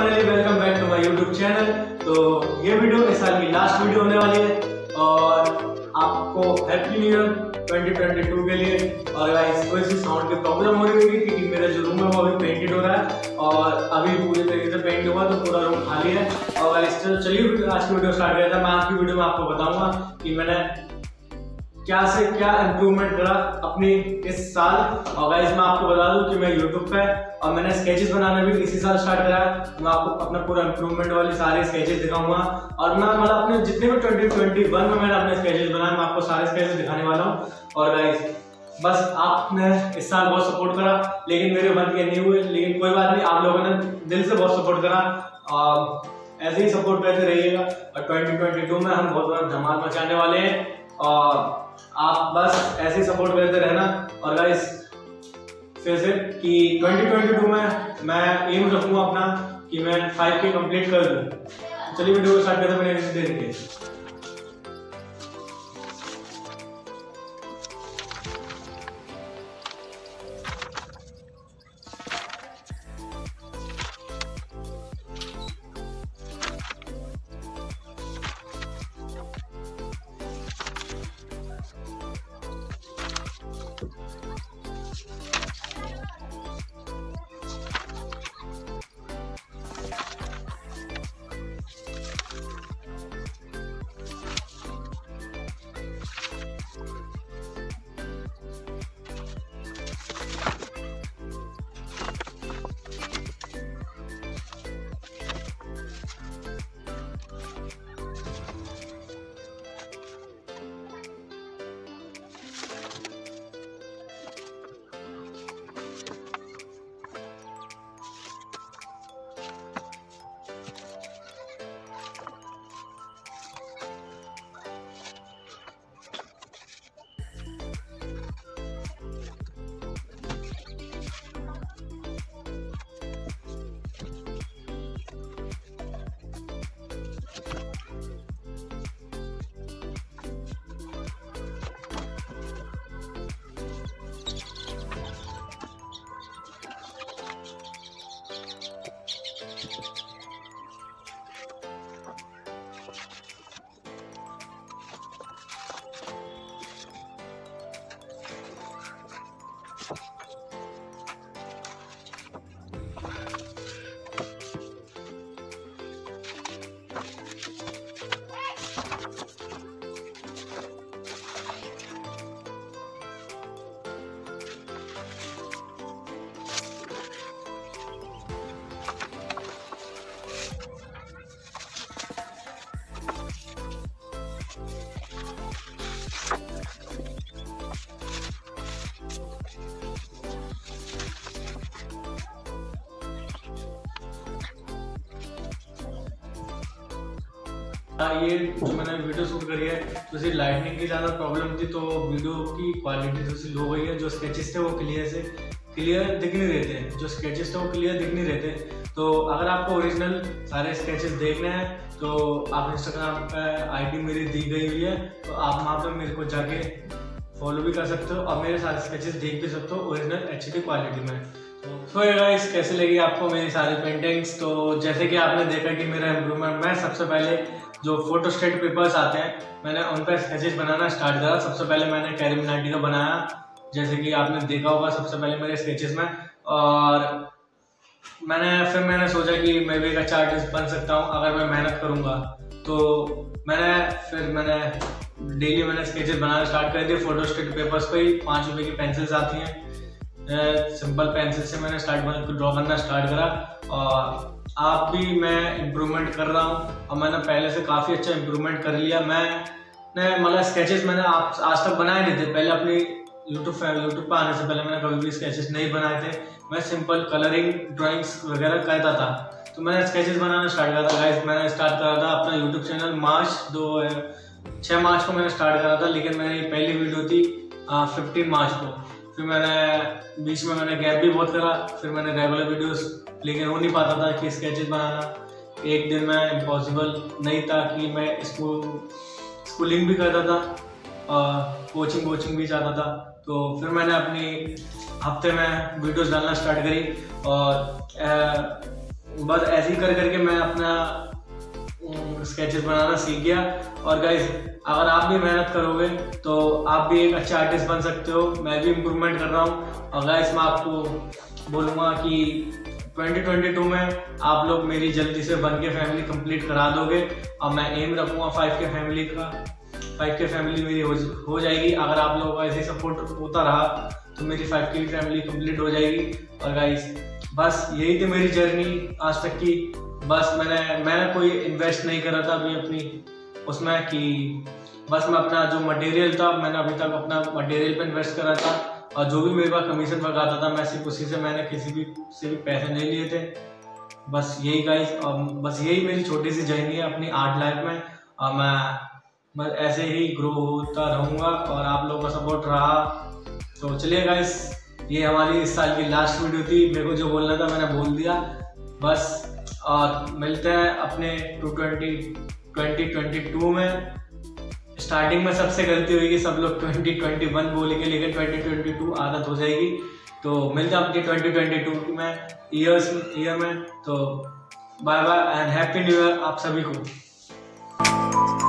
Finally welcome back to my YouTube channel. तो ये video इस साल की लास्ट वीडियो होने वाली है और आपको हैप्पी न्यू ईयर 2022 के लिए। और गाइस कोई सी साउंड की प्रॉब्लम हो रही है क्योंकि मेरा जो रूम है वो अभी पेंटेड हो रहा है और अभी पूरी तरीके से पेंट हुआ तो पूरा रूम खाली है। और गाइस चलिए आज की वीडियो स्टार्ट करते हैं। मैं आज की वीडियो में आपको बताऊंगा कि मैंने क्या से क्या इम्प्रूवमेंट करा अपनी इस साल। और गाइस मैं आपको बता दूं कि मैं यूट्यूब पे और मैंने स्केचेस बनाना भी इसी साल स्टार्ट करा है। तो मैं आपको अपना पूरा इम्प्रूवमेंट वाले सारे स्केचेस दिखाऊंगा और मैं मतलब अपने जितने भी 2021 में मैंने अपने स्केचेस बनाए मैं आपको सारे स्केचेस दिखाने वाला हूँ। और गाइस बस आपने इस साल बहुत सपोर्ट करा लेकिन मेरे मन के नहीं हुए, लेकिन कोई बात नहीं, आप लोगों ने दिल से बहुत सपोर्ट करा और ऐसे ही सपोर्ट करते रहिएगा। और 2022 में हम बहुत बड़ा धमाल मचाने वाले हैं और आप बस ऐसे ही सपोर्ट करते रहना। और गाइस फिर से कि 2022 में मैं एम रखूँगा अपना कि मैं 5K कंप्लीट कर लूँ। चलिए वीडियो को स्टार्ट करते हैं। मैंने देख लिया ये जो मैंने वीडियो शूट करी है तो लाइटनिंग की ज़्यादा प्रॉब्लम थी तो वीडियो की क्वालिटी थोड़ी सी लो गई है। जो स्केचेस थे वो क्लियर दिख नहीं रहे थे तो अगर आपको ओरिजिनल सारे स्केचेस देखने हैं तो आप इंस्टाग्राम पर आईडी मेरी दी गई हुई है तो आप वहाँ पर मेरे को जाके फॉलो भी कर सकते हो और मेरे सारे स्केचेस देख भी सकते हो ओरिजिनल HD क्वालिटी में। तो गाइस कैसे लगी आपको मेरी सारी पेंटिंग्स? तो जैसे कि आपने देखा कि मेरा इम्प्रूवमेंट, मैं सबसे पहले जो फोटोस्टेट पेपर्स आते हैं मैंने उन पर स्केचेस बनाना स्टार्ट करा। सबसे पहले मैंने कैरीमिनाटी का बनाया, जैसे कि आपने देखा होगा सबसे पहले मेरे स्केचेस में। और फिर मैंने सोचा कि मैं भी एक अच्छा आर्टिस्ट बन सकता हूं अगर मैं मेहनत करूंगा। तो मैंने डेली स्केचेस बनाना स्टार्ट कर दिए फोटोस्टेट पेपर्स पर ही। 5 रुपये की पेंसिल्स आती हैं, सिंपल पेंसिल से मैंने ड्रॉ करना स्टार्ट करा। और आप भी मैं इम्प्रूवमेंट कर रहा हूँ और मैंने पहले से काफ़ी अच्छा इम्प्रूवमेंट कर लिया। मैंने स्केचेस आज तक बनाए नहीं थे, पहले अपनी यूट्यूब पर आने से पहले मैंने कभी भी स्केचेस नहीं बनाए थे। मैं सिंपल कलरिंग ड्राइंग्स वगैरह करता था तो मैंने स्केचेस बनाना स्टार्ट करा था। गाइस मैंने स्टार्ट करा था अपना यूट्यूब चैनल 6 मार्च को मैंने स्टार्ट करा था, लेकिन मेरी पहली वीडियो थी 15 मार्च को। फिर मैंने बीच में गैप भी बहुत करा, फिर मैंने रेगुलर वीडियोस, लेकिन हो नहीं पाता था कि स्केचेस बनाना एक दिन में इम्पॉसिबल नहीं था कि मैं स्कूलिंग भी करता था और कोचिंग भी जाता था। तो फिर मैंने अपनी हफ्ते में वीडियोस डालना स्टार्ट करी और बस ऐसे ही कर करके मैं अपना स्केचेस बनाना सीख गया। और गाइज अगर आप भी मेहनत करोगे तो आप भी एक अच्छे आर्टिस्ट बन सकते हो। मैं भी इम्प्रूवमेंट कर रहा हूँ। और गाइज मैं आपको बोलूँगा कि 2022 में आप लोग मेरी जल्दी से 1K फैमिली कंप्लीट करा दोगे और मैं एम रखूँगा 5K फैमिली का। 5K फैमिली मेरी हो जाएगी अगर आप लोगों का ऐसे सपोर्ट होता रहा तो मेरी 5K फैमिली कंप्लीट हो जाएगी। और गाइज बस यही थी मेरी जर्नी आज तक की। बस मैंने कोई इन्वेस्ट नहीं करा था अभी अपनी उसमें कि बस मैं अपना जो मटेरियल था मैंने अभी तक अपना मटेरियल पे इन्वेस्ट करा था और जो भी मेरे पास कमीशन वर्क आता था मैं सिर्फ उसी से, मैंने किसी भी से भी पैसे नहीं लिए थे। बस यही गाइस और बस यही मेरी छोटी सी जर्नी है अपनी आर्ट लाइफ में। और मैं बस ऐसे ही ग्रो होता रहूँगा और आप लोगों का सपोर्ट रहा तो चलिए गाइस ये हमारी इस साल की लास्ट वीडियो थी। मेरे को जो बोलना था मैंने बोल दिया बस। और मिलते हैं अपने 2022 में। स्टार्टिंग में सबसे गलती हुई कि सब लोग 2021 बोलेंगे लेकिन 2022 आदत हो जाएगी। तो मिलते हैं अपनी 2022 में ईयर में। तो bye bye and happy new year आप सभी को।